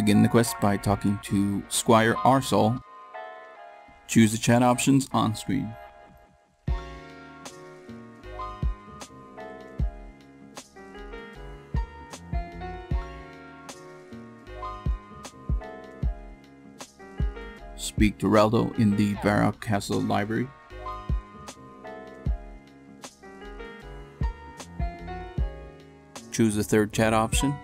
Begin the quest by talking to Squire Arsol. Choose the chat options on screen. Speak to Raldo in the Varrock Castle library. Choose the third chat option.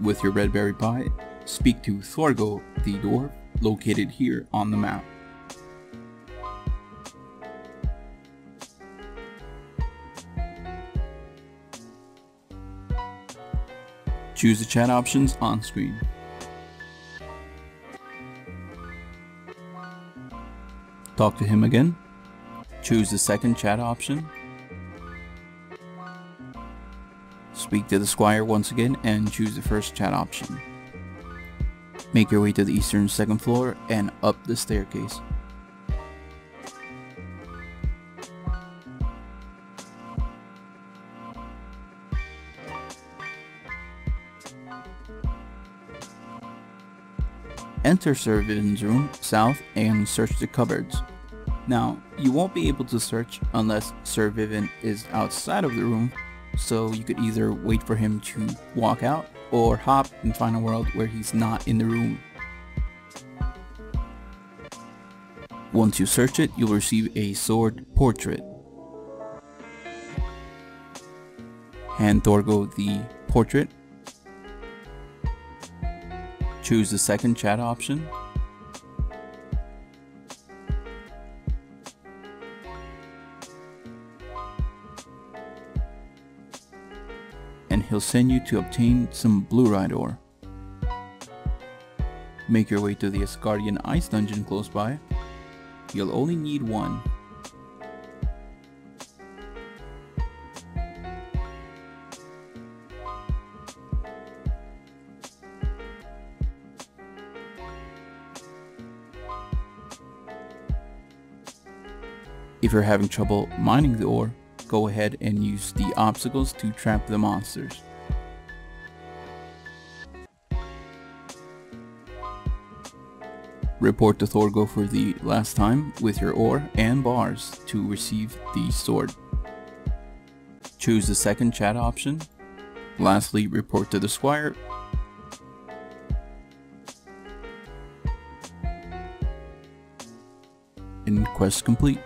With your red berry pie, speak to Thurgo the dwarf, located here on the map. Choose the chat options on screen. Talk to him again. Choose the second chat option. Speak to the squire once again and choose the first chat option. Make your way to the eastern second floor and up the staircase. Enter Sir Vivian's room south and search the cupboards. Now, you won't be able to search unless Sir Vivian is outside of the room, so you could either wait for him to walk out or hop and find a world where he's not in the room. Once you search it, you'll receive a sword portrait. Hand Thurgo the portrait. Choose the second chat option. And he'll send you to obtain some blue ride ore. Make your way to the Asgardian Ice dungeon close by. You'll only need one. If you're having trouble mining the ore, go ahead and use the obstacles to trap the monsters. Report to Thurgo for the last time with your ore and bars to receive the sword. Choose the second chat option. Lastly, report to the squire. And quest complete.